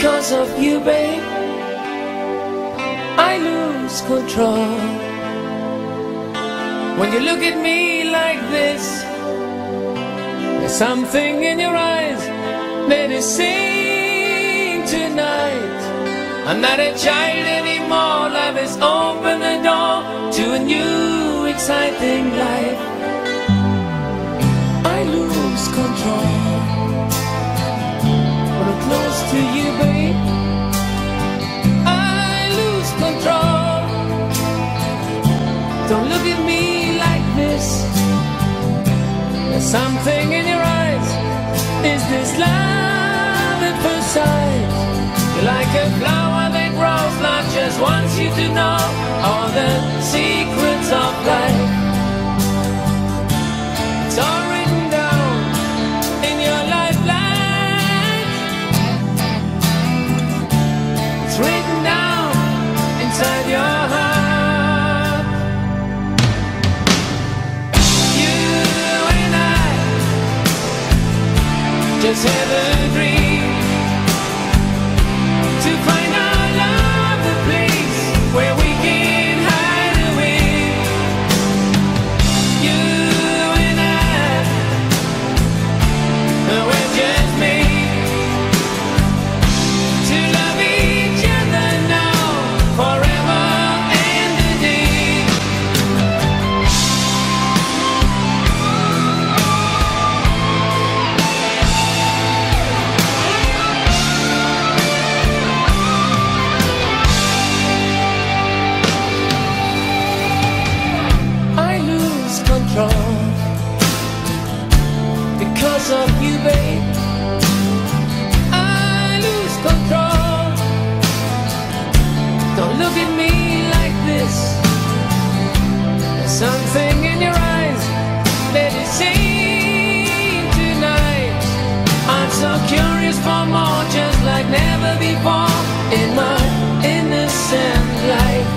Because of you, babe, I lose control. When you look at me like this, there's something in your eyes that is seen tonight. I'm not a child anymore. Life has opened the door to a new, exciting life. I lose control. Close to you, babe, I lose control. Don't look at me like this. There's something in your eyes. Is this love at first sight? You're like a flower that grows large, just wants you to know all the secrets of life. It's all written down in your lifeline. Written down inside your heart. You and I just have a dream to find our love, the place where we can hide away. You and I, we're just made to love. Because of you, babe, I lose control. Don't look at me like this. There's something in your eyes that is seen tonight. I'm so curious for more, just like never before in my innocent life.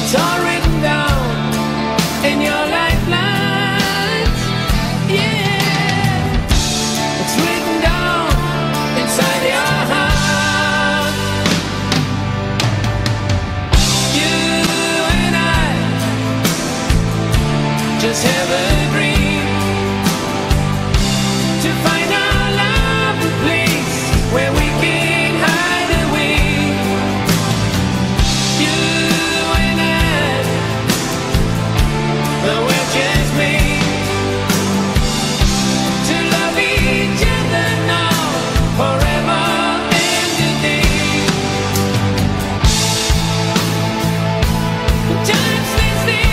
It's all written down in your lifeline. Just have a dream to find our love, the place where we can hide away. You and I, though we're just made to love each other now, forever and today. The time stands still.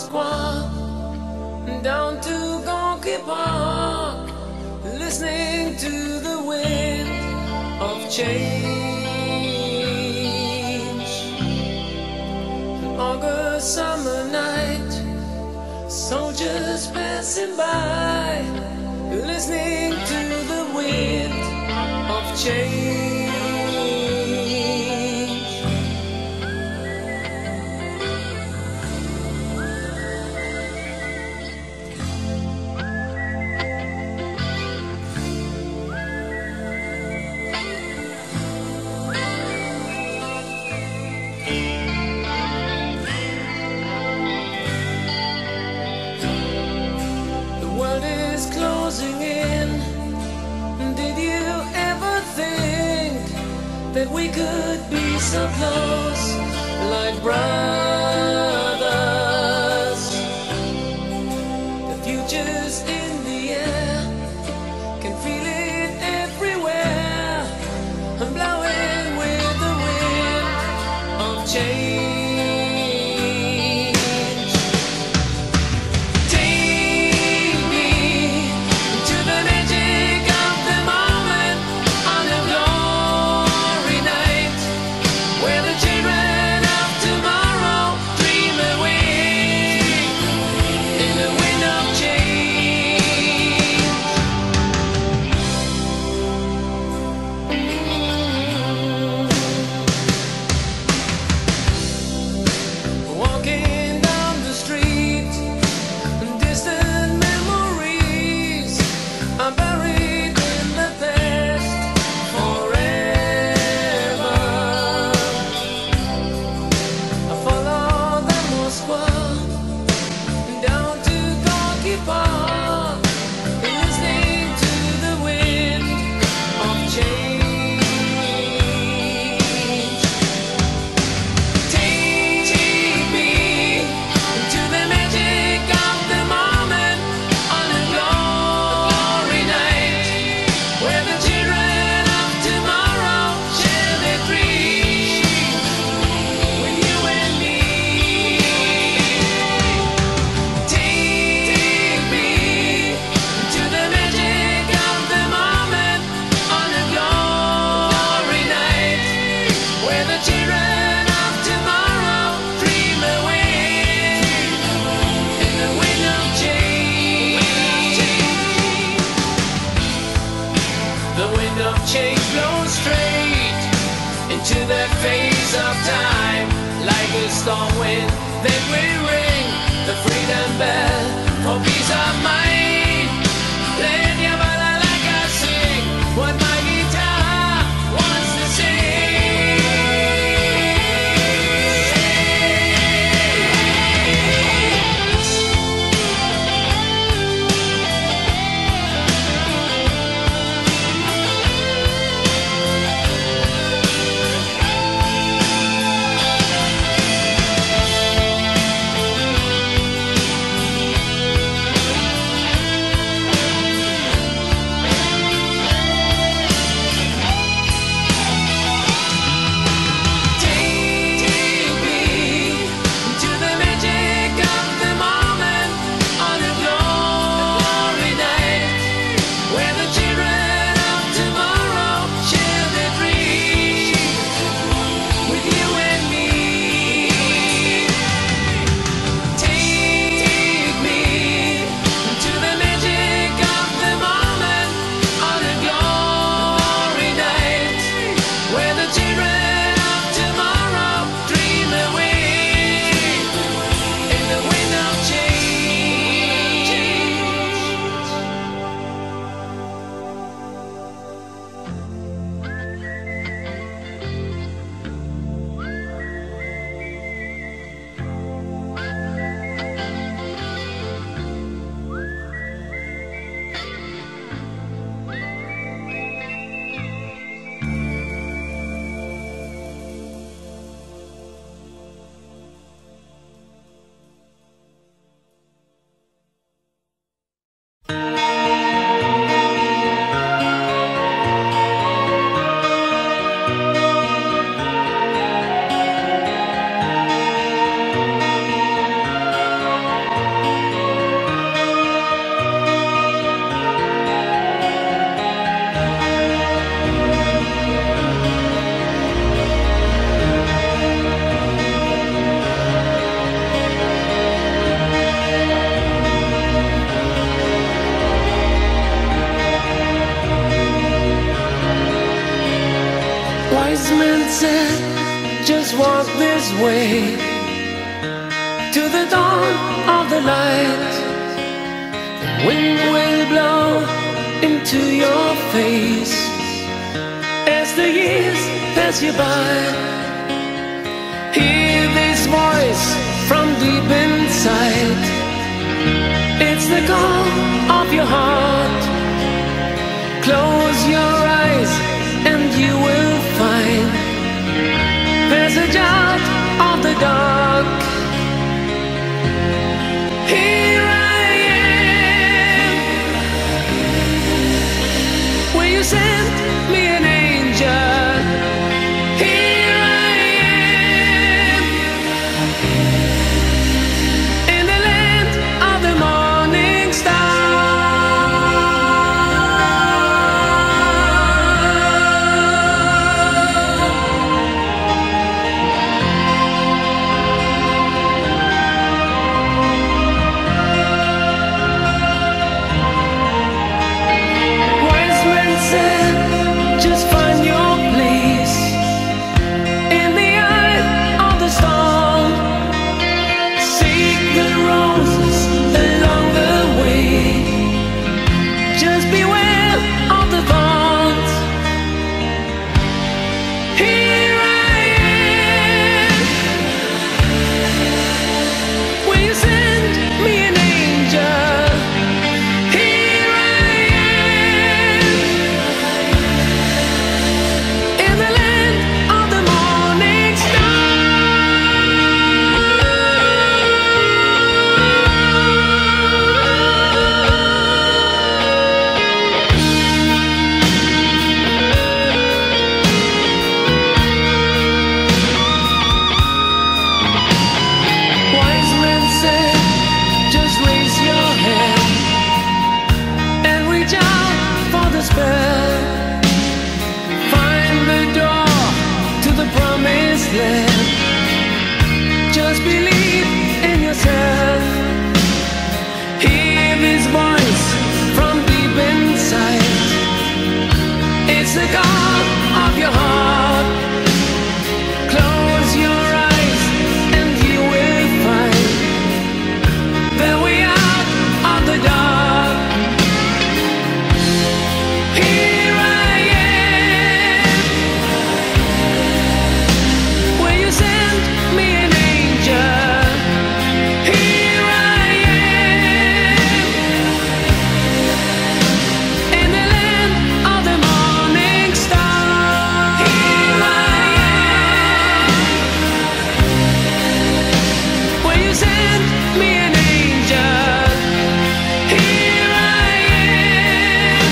Pasqua, down to Gonky Park, listening to the wind of change. An August summer night, soldiers passing by, listening to the wind of change. That we could be so close, like brothers. The future's in the air, can feel it everywhere. I'm blowing with the wind of change. Take me to the magic of the moment on the glow. Change blows straight into the face of time, like a storm wind. Then we ring the freedom bell for peace of mind. Play your ballad like I sing what my guitar wants to sing. walk this way to the dawn of the light. The wind will blow into your face as the years pass you by. Hear this voice from deep inside. It's the call of your heart. Close your eyes and you will find there's a jot of the dark. Here I am. Will you send me an angel? Here I am. In the land of the morning star. Wise men said, just find your place in the eye of the storm. Seek the roses along the way. Just beware of the thorns. Here I am. Will you send me an angel? Here I am. In the land of the morning star. Wise men said, just raise your hand and reach out for the spell. Find the door to the promised land. Just believe in yourself. Hear this voice from deep inside. It's the God of your heart. Close your eyes and you will find the way out of the dark. Here I am. Will you send me an angel? Here I am. In the land of the morning star. Here I am. Will you send me an angel? Here I am.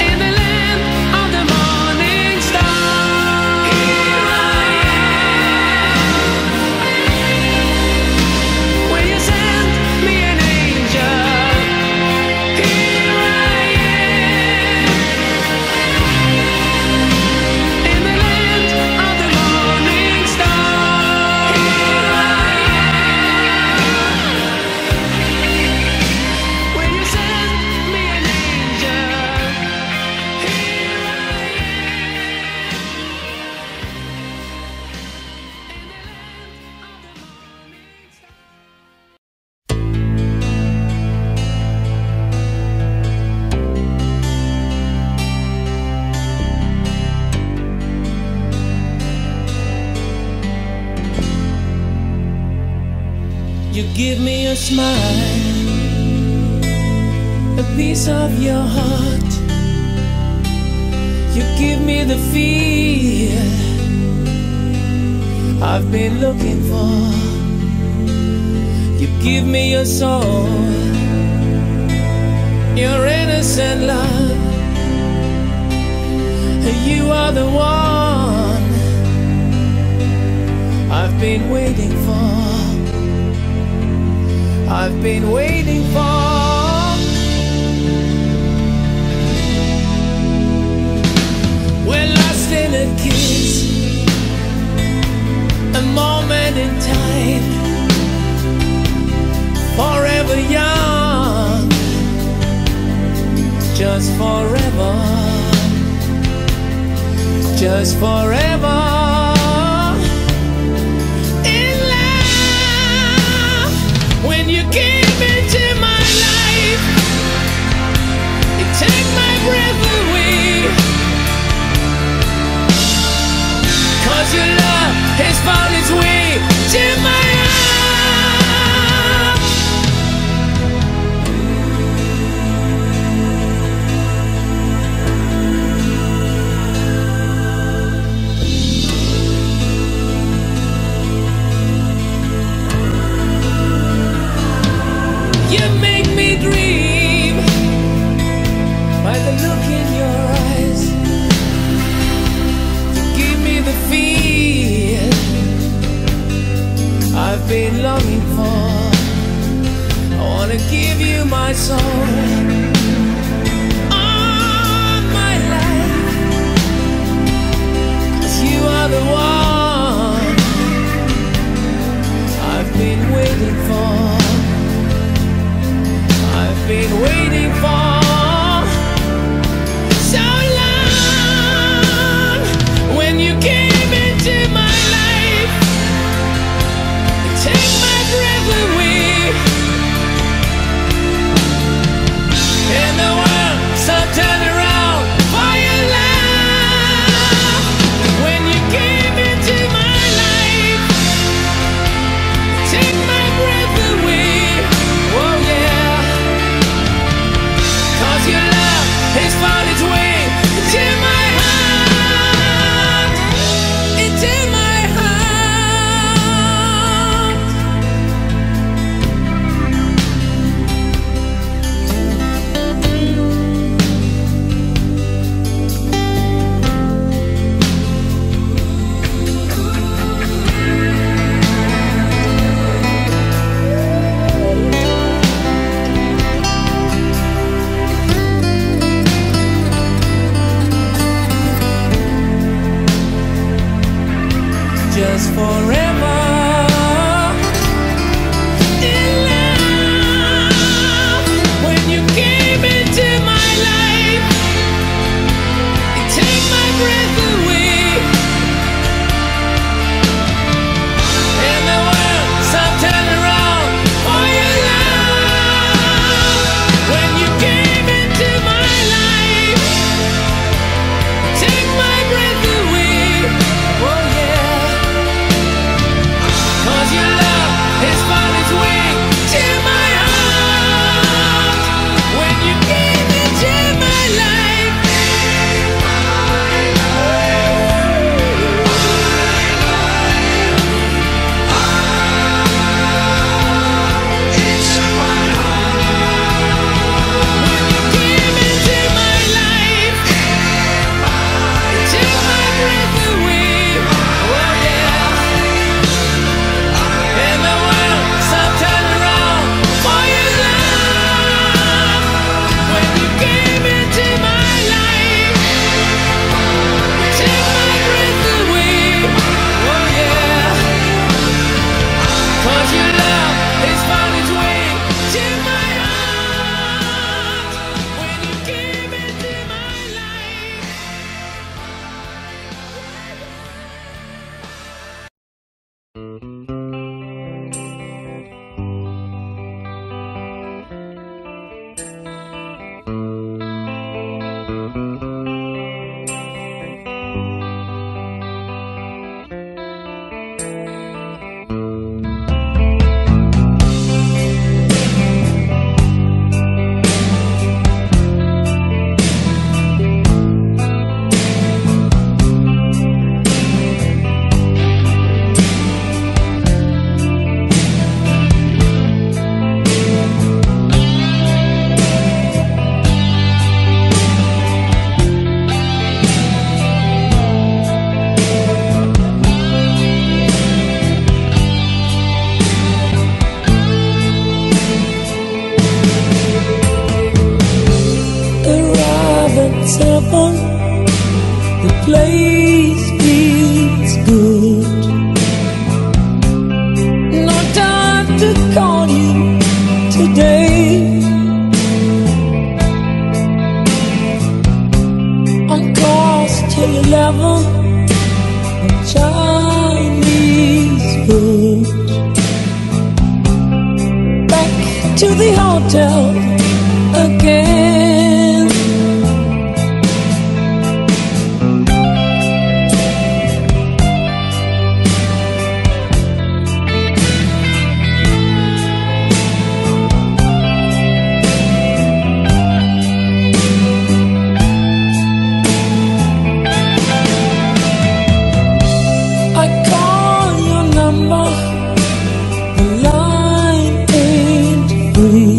In the land of the morning star. Here I am. Will you send me an angel? Here I am. In the land of the morning star. Here I am. Will you send me an angel? Here I am. In the land of the morning star. You give me a smile, a piece of your heart. You give me the feel I've been looking for. You give me your soul, your innocent love. You are the one I've been waiting for. I've been waiting for. We're lost in a kiss, a moment in time, forever young, just forever, just forever. I've been longing for. I wanna give you my soul, all my life, 'cause you are the one I've been waiting for. I've been waiting for so long. When you came into my just forever. In love, when you came into my life, you take my breath away, and the world's upside around for your love. When you came into my life, you take my breath away. Oh, yeah. Your love has found its way to my heart. When you came into my life, into my heart. When you came into my life, you took my breath away. Oh yeah. The place feels good. No time to call you today. I'm close to 11. to the hotel again. I call your number, the line ain't free.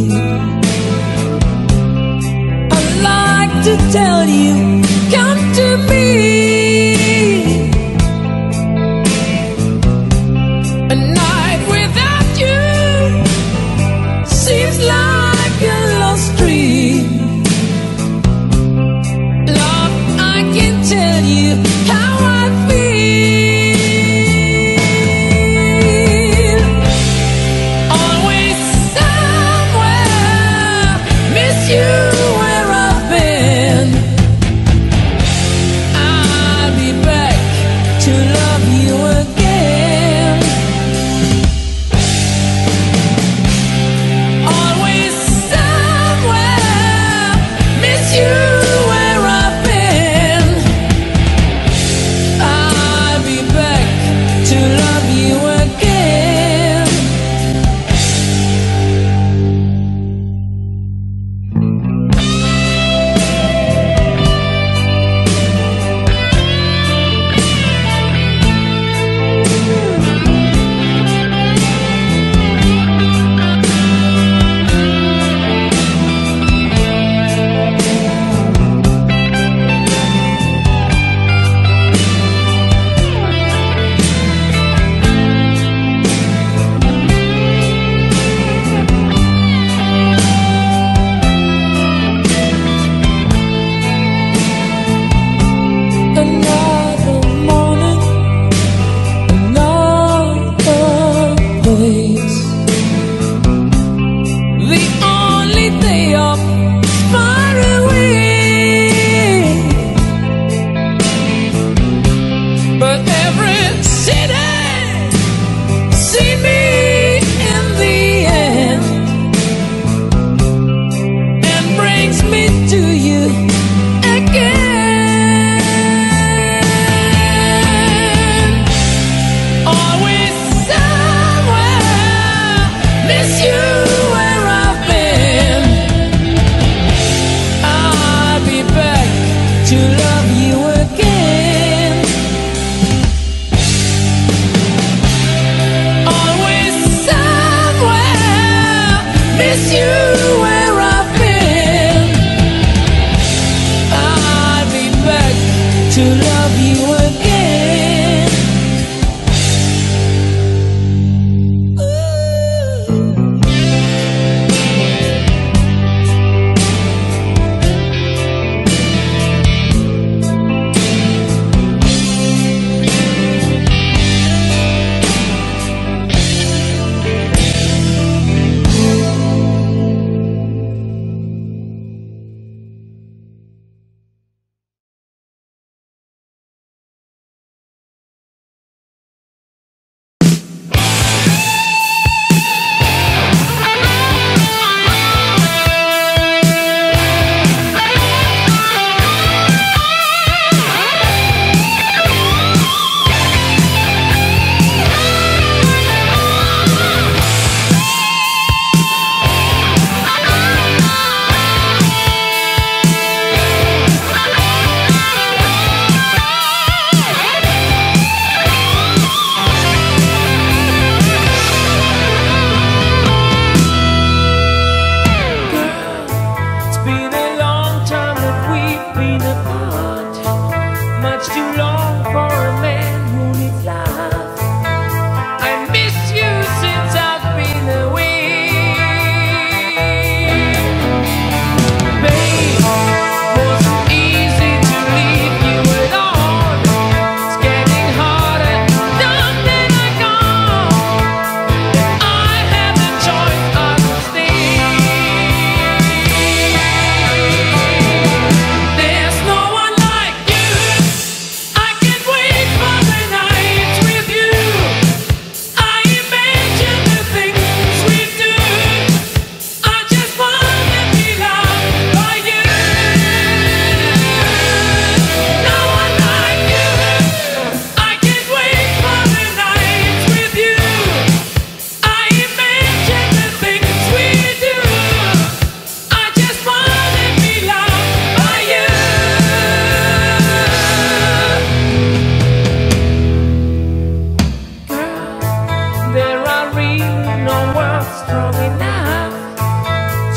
not strong enough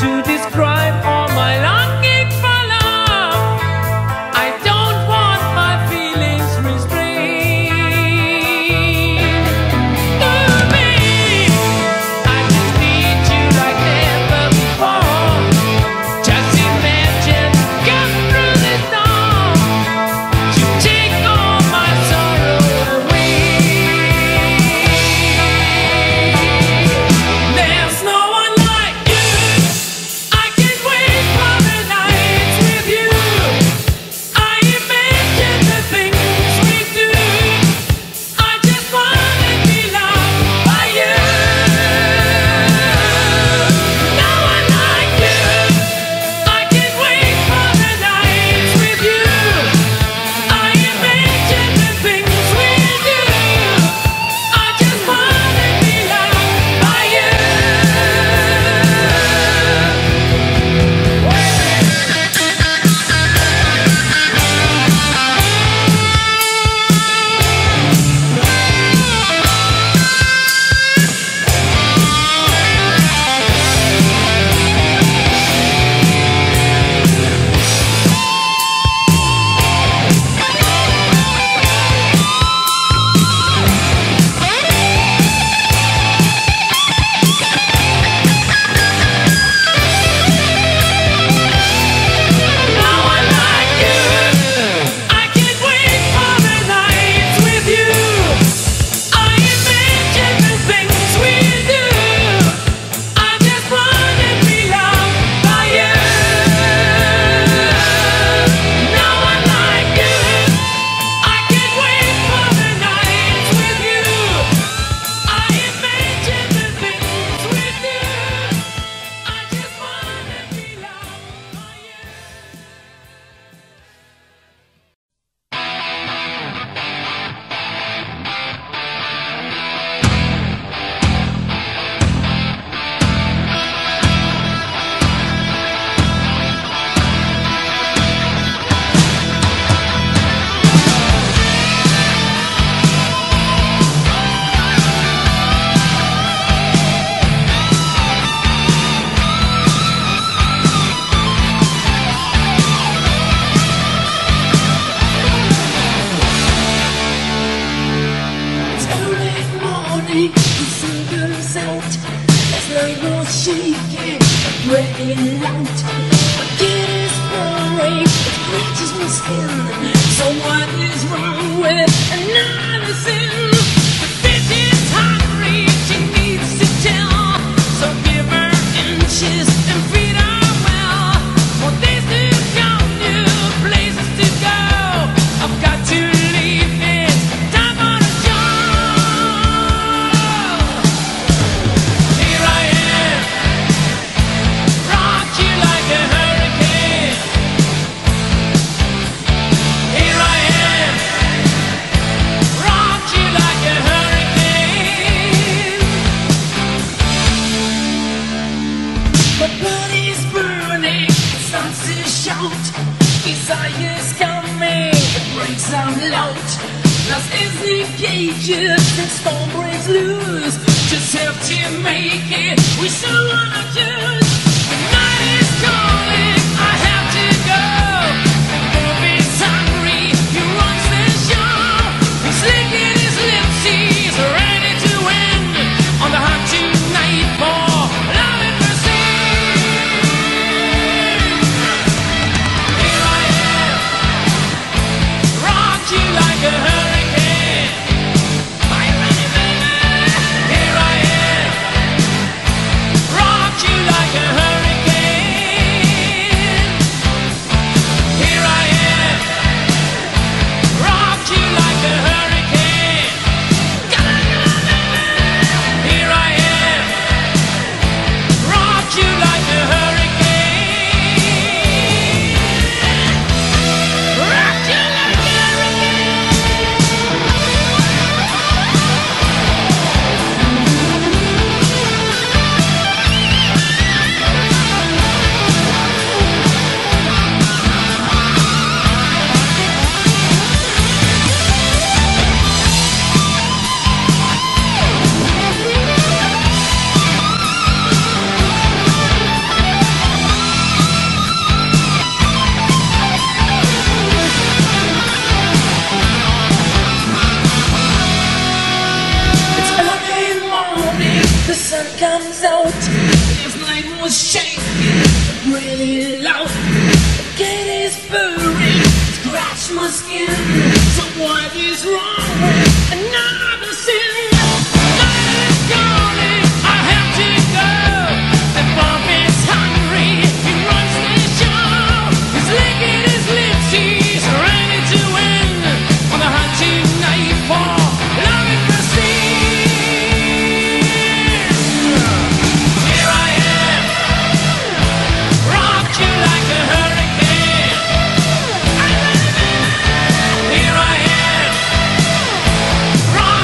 to describe all my longing for love. I don't want my feelings restrained. Ooh, babe, I just need you like never before. Just imagine come through the storm to take all my sorrow away. There's no one like you. I can't wait for the nights with you. I imagine the things we do. I just wanna be loved by you. No one like you. I can't wait for the nights with you. I imagine the things we do. I just wanna be loved by you. No one like you. I can't wait for the nights with you. I imagine the things we do. I just wanna be loved by you. No one like you. I can't wait for the nights with you. I imagine the things we do. I just wanna be loved by you. It's early morning, the sun goes out. As night was shaking, I'm breathing out. My kid is pouring, it reaches my skin. So what is wrong with another sin? The fish is hungry, she needs to tell. So give her inches and feed her well. For days to come, new places to go. I've got to leave, it's time on a job. Here I am, rock you like a hurricane. Here I am, rock you like a hurricane. My body's burning, it starts to shout. Desire's coming, it breaks out loud. Lost is the cages, the storm breaks loose. Just have to make it, we still wanna choose. The night is calling, I have to go. The movie's hungry, he runs the show. He's licking his lips, he's ready to win. On the hunt tonight for love and pursuit. Here I am, rock you like a hurricane. Here I am, rock you like a sun comes out. His name was Shane, really loud. Kid is buried, scratch my skin. So what is wrong with another sin? Rock!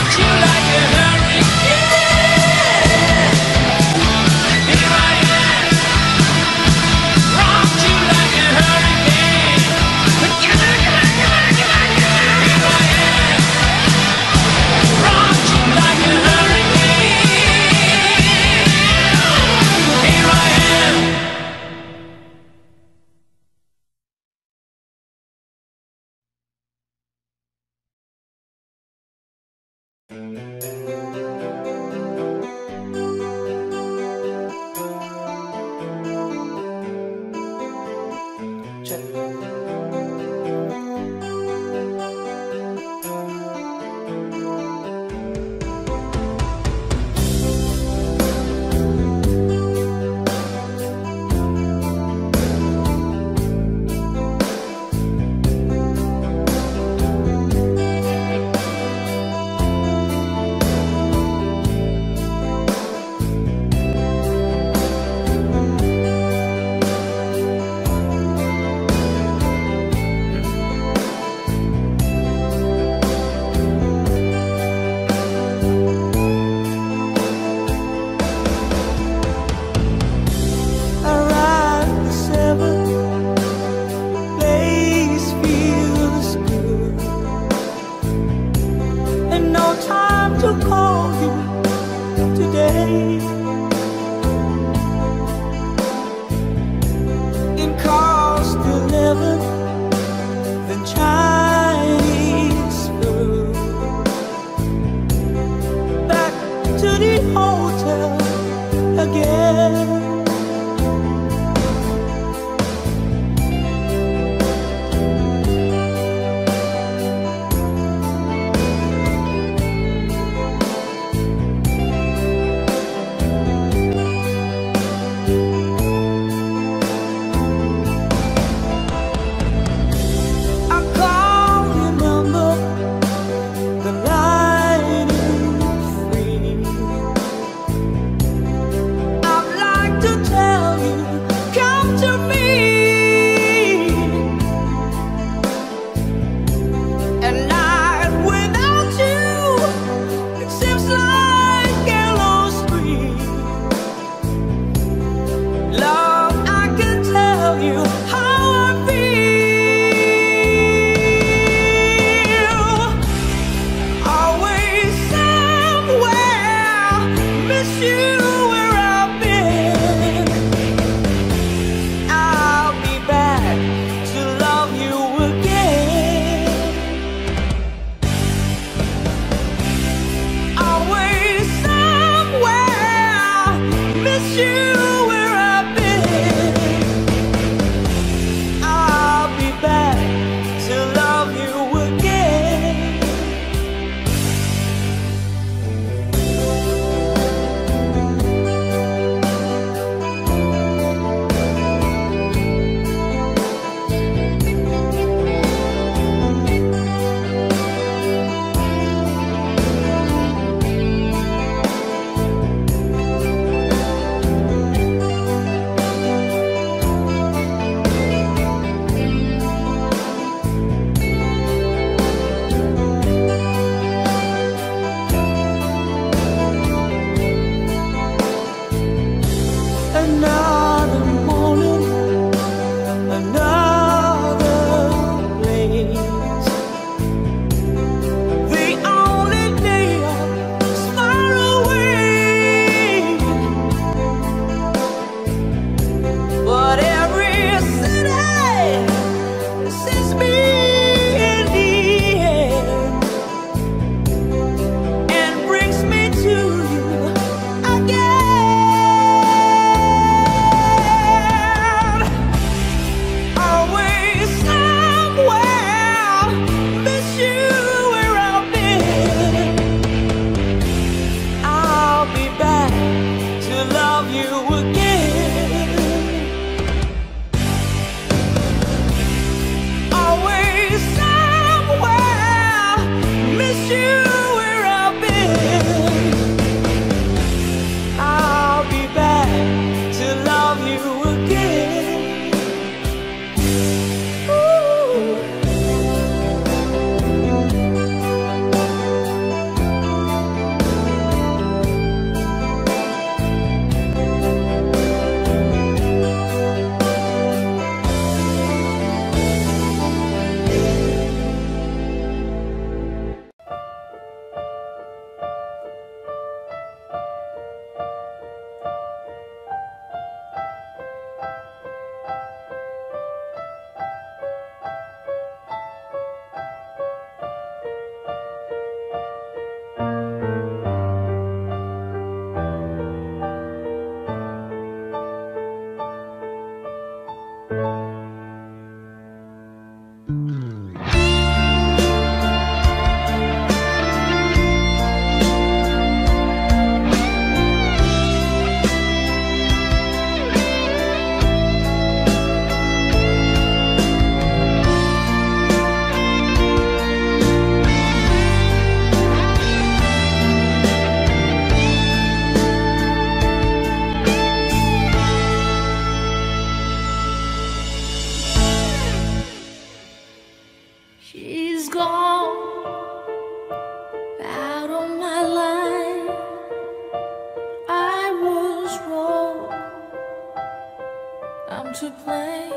out to play.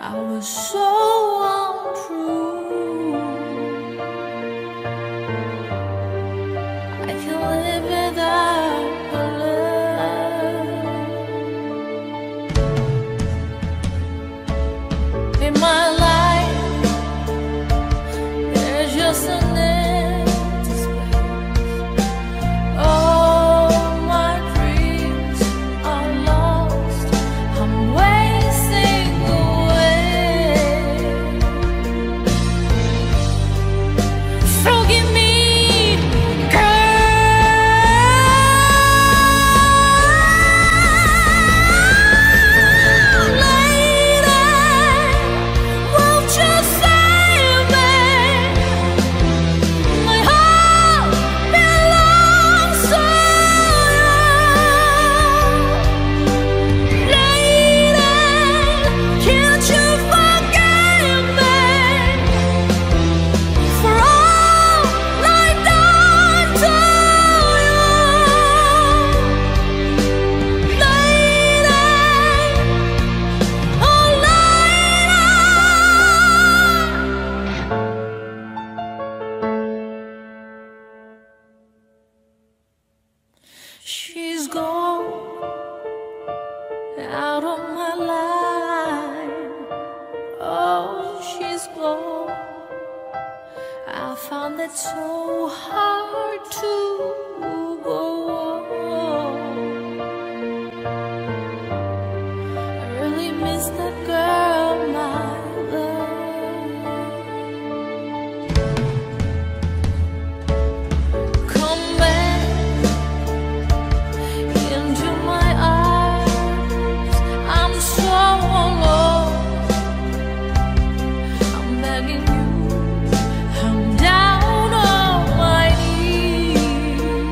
I was so untrue. I can't live without her love. In my life, there's just an empty space. Oh, she's gone out of my life. Oh, she's gone. I found it so hard to go on. I really miss that girl, my love. Come back you. I'm down on my knees.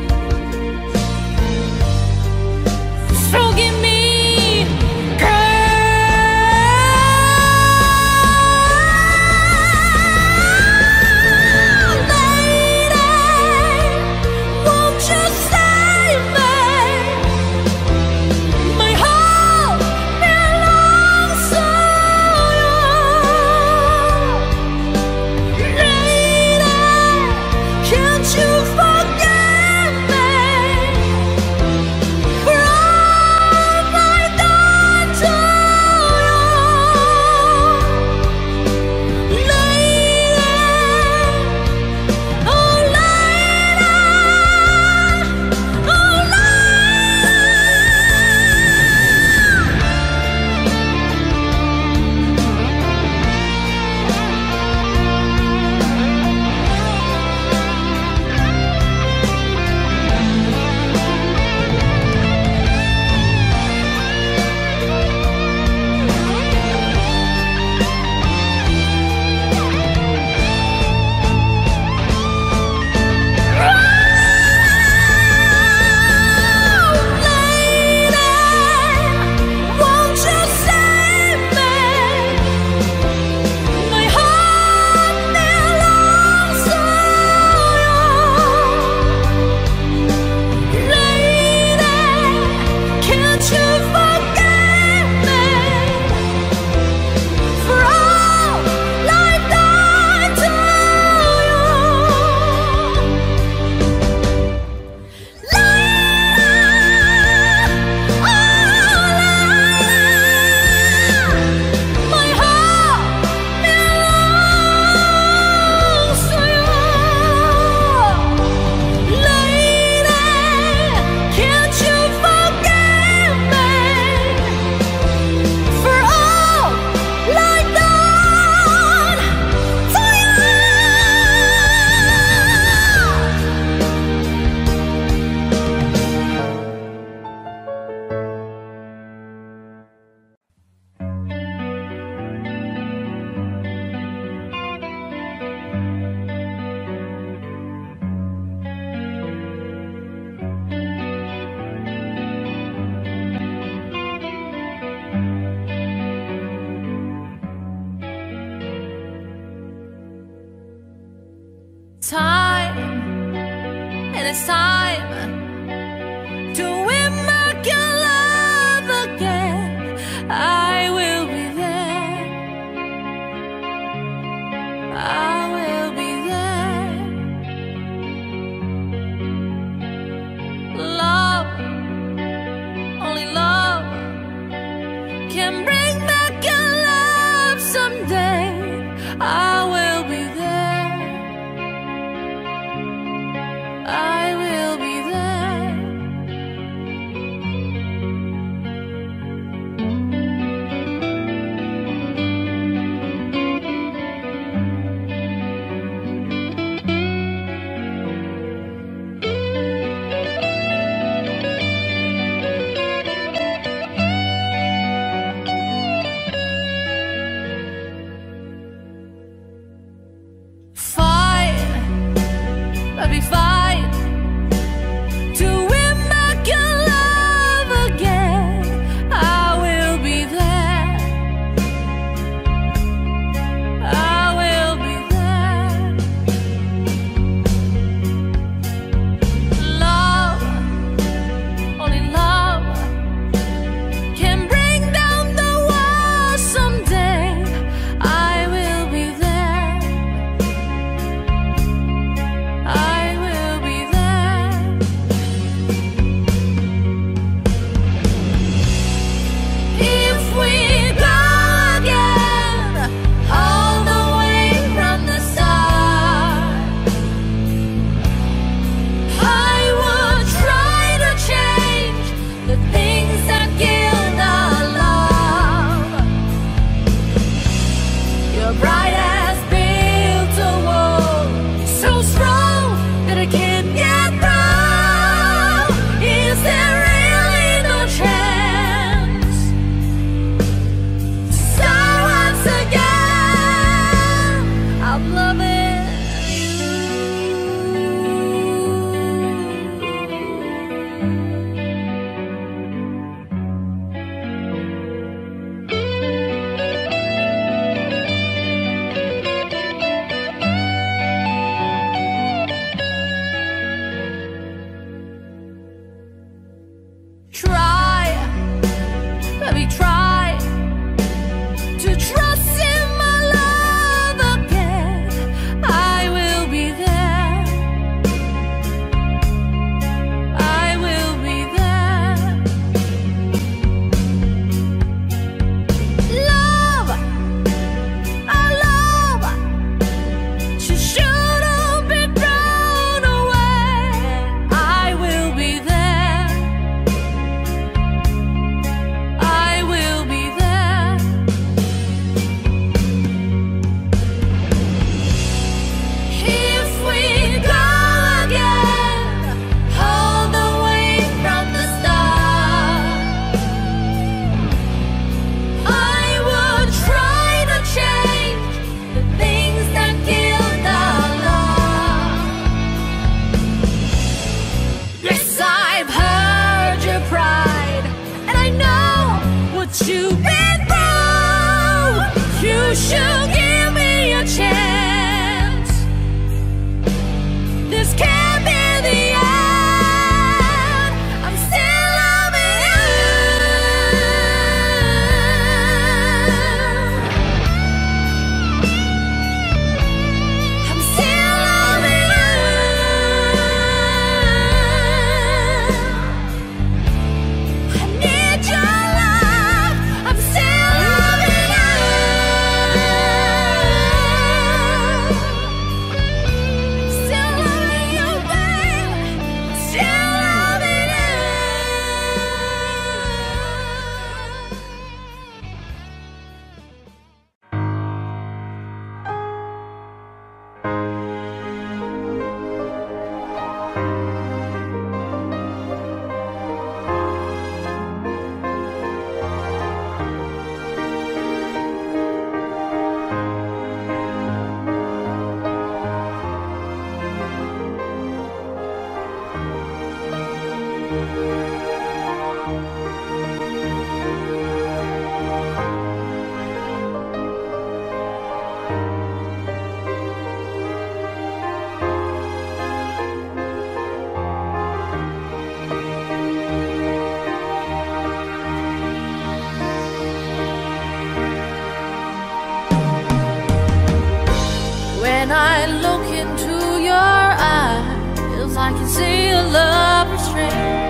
into your eyes, I can see a love restrained.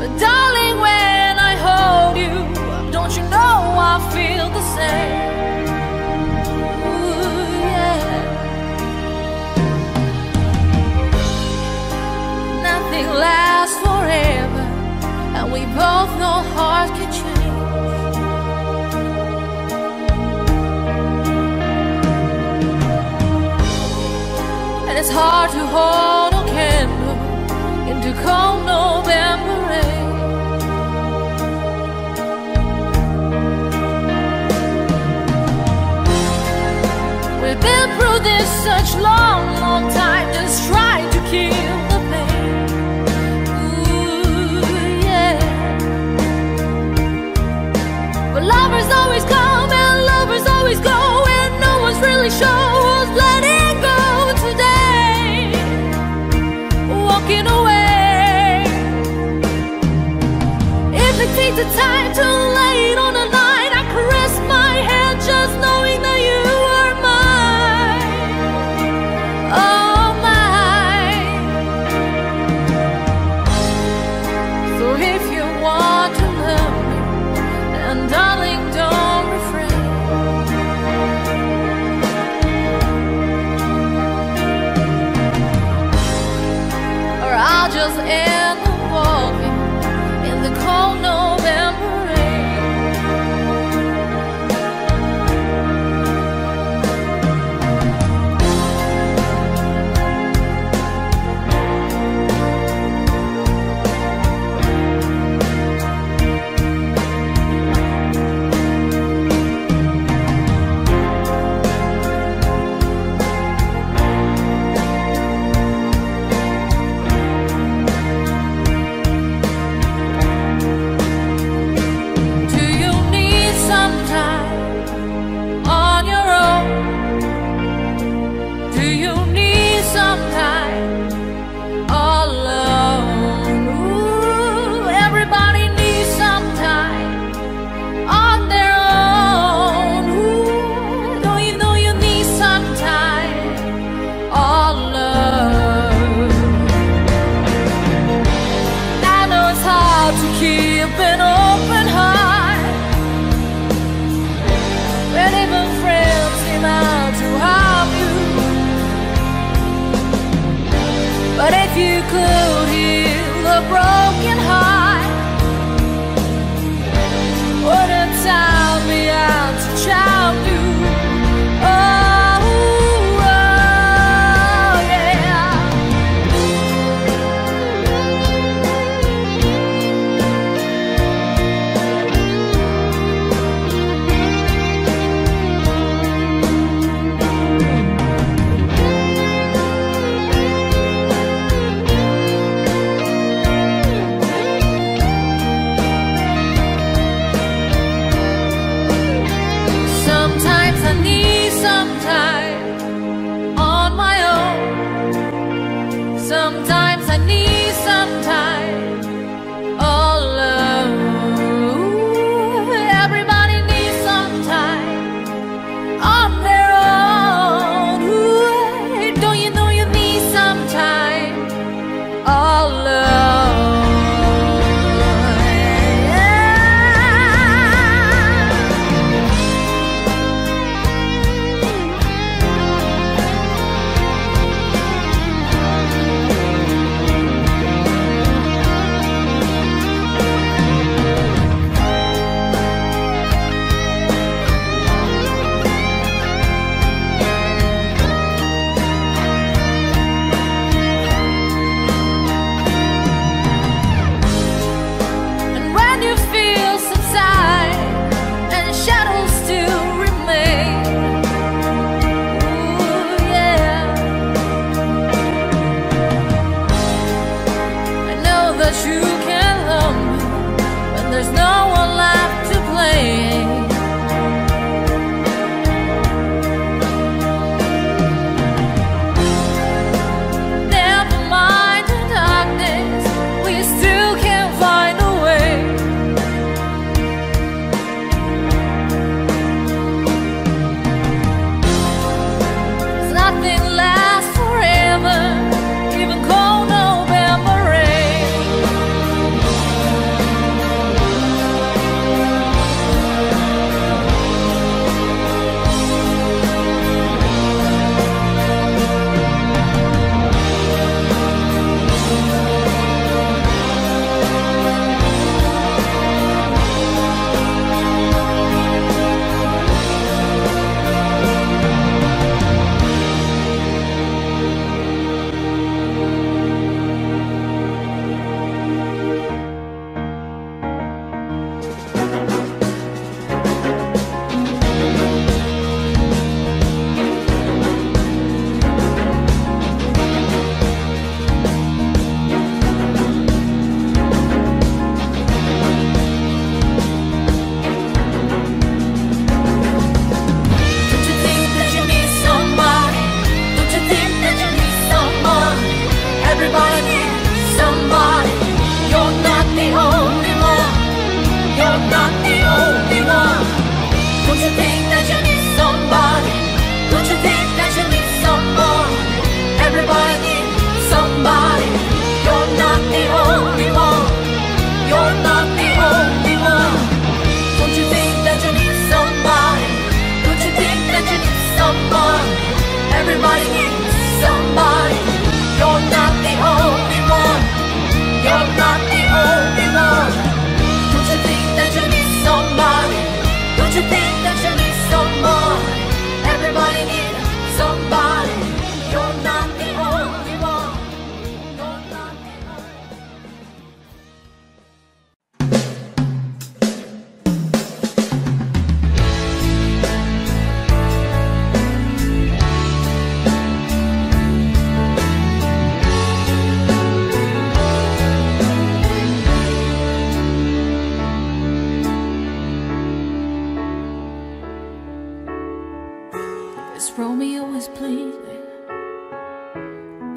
But darling, when I hold you, don't you know I feel the same? Ooh, yeah. Nothing lasts forever, and we both know hearts can change. And it's hard to hold a candle into cold November rain. We've been through this such long, long time, just trying to kill the pain. Ooh, yeah. But lovers always come and lovers always go, and no one's really sure who's letting go today. Walking away. It takes the time too late on the night. I caress my head just knowing that you are mine. Oh, mine. So if you want to love me, and darling, don't refrain. Or I'll just end the walk in the cold November rain. You could heal a broken heart. What a time we had to child do. Oh, oh, yeah.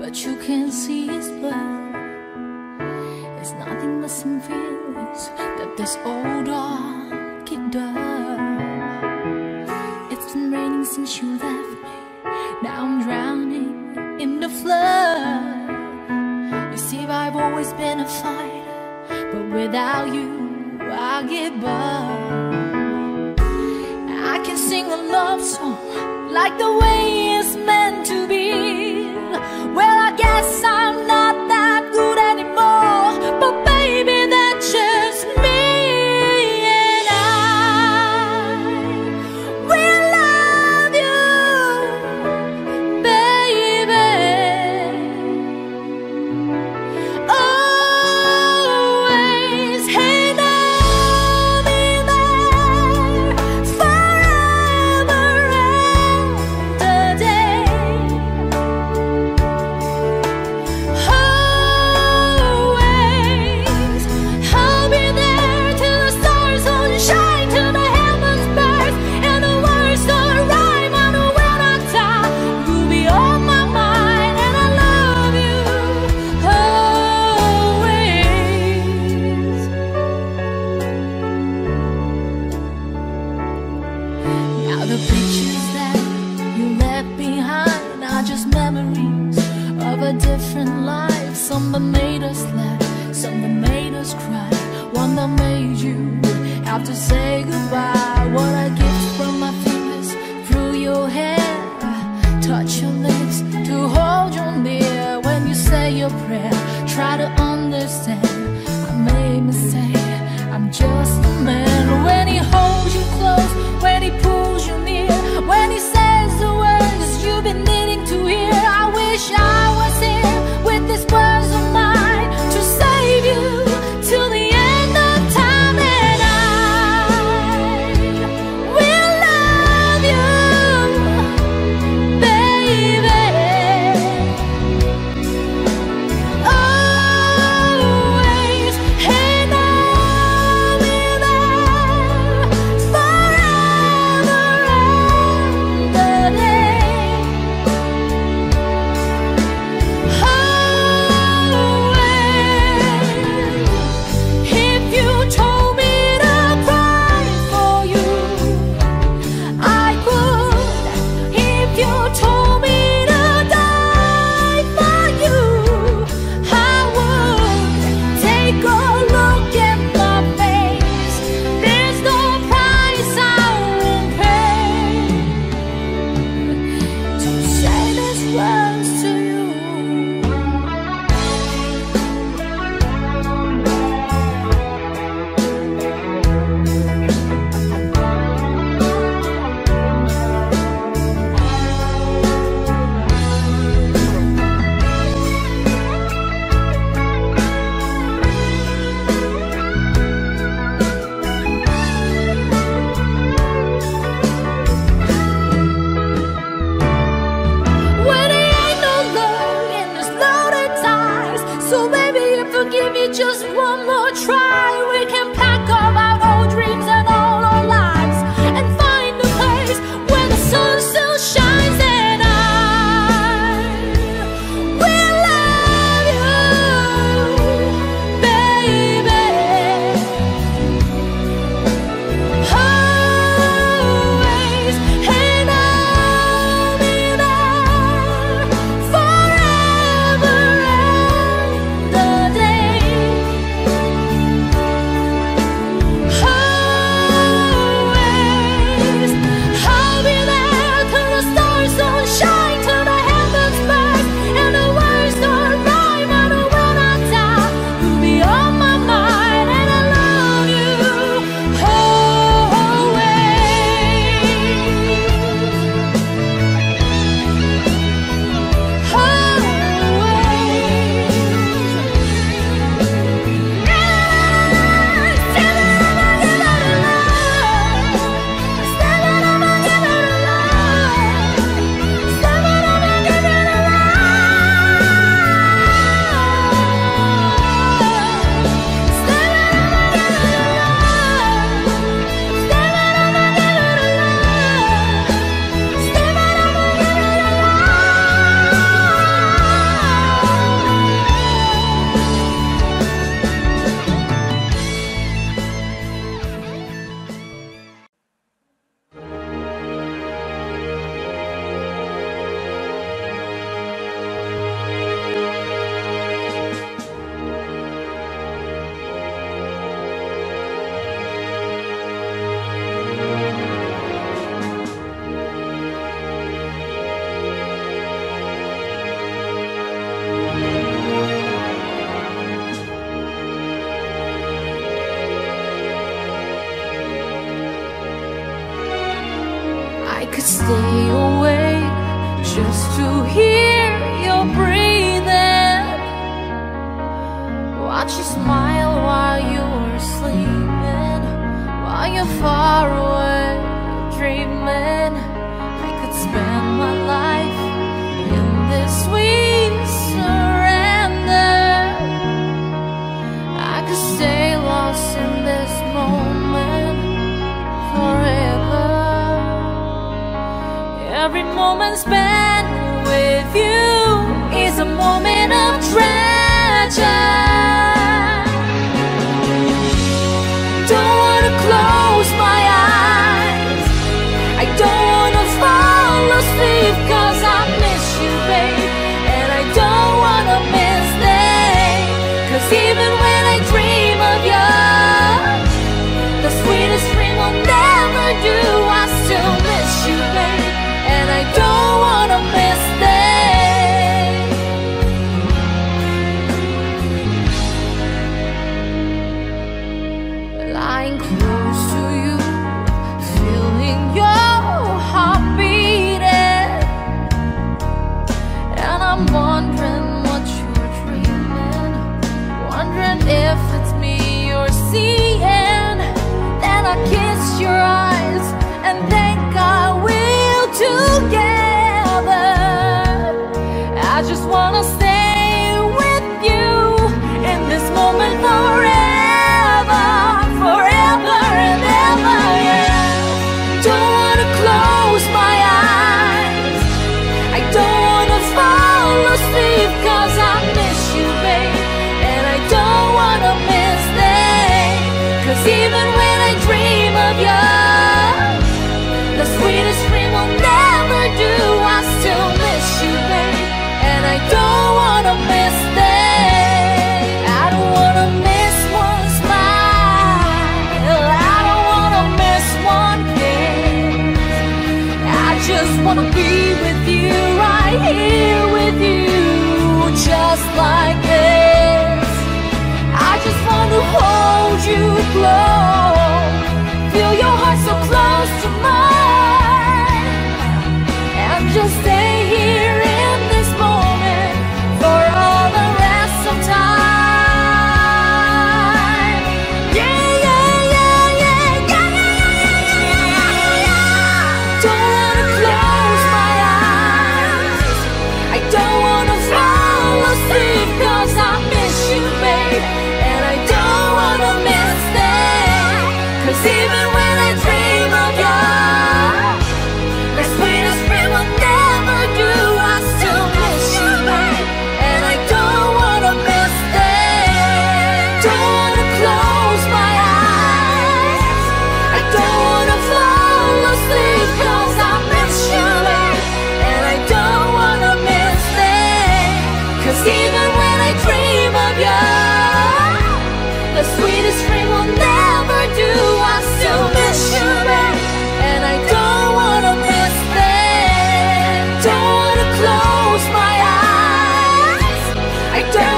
but you can't see his blood. It's nothing but some feelings that this old dog kicked up. It's been raining since you left me, now I'm drowning in the flood. You see, I've always been a fighter, but without you, I give up. I can sing a love song like the way it's meant to be. Well, I guess I'm not that good anymore, but baby, that's just me. And I will love you, baby, always. Hey, love me there forever and a day. Always, I'll be there till the stars all shine, till the heavens burst and the words don't rhyme. And when I die, you'll be on my mind, and I love you always. Now the pictures that you left behind are just memories of a different life. Some that made us laugh, some that made us cry, one that made you have to say goodbye. What I give from my fingers through your hair, touch your lips to hold you near. When you say your prayer, try to understand, I made a mistake, I'm just a man. When he holds you close, when he pulls you near, when he says the words you've been needing to hear, I wish I was here with these words of mine to save you till the end of time. And I will love you, baby, to hear your breathing, watch you smile while you are sleeping, while you're far away dreaming. I could spend my life in this sweet surrender. I could stay lost in this moment forever. Every moment spent with you is a moment of treasure. Don't wanna close my eyes, I don't wanna fall asleep, 'cause I miss you, babe, and I don't wanna miss them. 'Cause even when I dream of you, the sweetest dream will never do. I still miss you, babe, and I don't wanna miss them. Lying close to you, feeling your heart beating, and I'm wondering what you're dreaming, wondering if it's me you're seeing. Then I kiss your eyes and thank God we're together. I just wanna stay with you in this moment forever, forever and ever, yeah. Don't wanna close my eyes, I don't wanna fall asleep, 'cause I miss you, babe, and I don't wanna miss them. 'Cause even when I dream of you, the sweetest dream will never do. I still miss you, babe, and I don't wanna miss them. I don't wanna miss one smile, I don't wanna miss one kiss. I just wanna be with you, right here with you, just like this. I just wanna hold you close, feel your heart so close to mine, and just stay here in this moment for all the rest of time. Yeah, yeah, yeah, yeah, yeah, yeah, yeah, yeah, yeah, yeah, yeah. Don't wanna close my eyes, I don't wanna fall asleep, 'cause I miss you, babe, and I don't wanna miss them. 'Cause even when I dream of you, the sweetest dream will never do. I still miss you, babe, and I don't wanna miss them. Don't wanna close my eyes, I don't wanna fall asleep, 'cause I miss you, babe, and I don't wanna miss them. 'Cause even when I dream of you, the sweetest dream will never do. I still miss you, babe, and I don't wanna miss them. Don't wanna close my eyes, I don't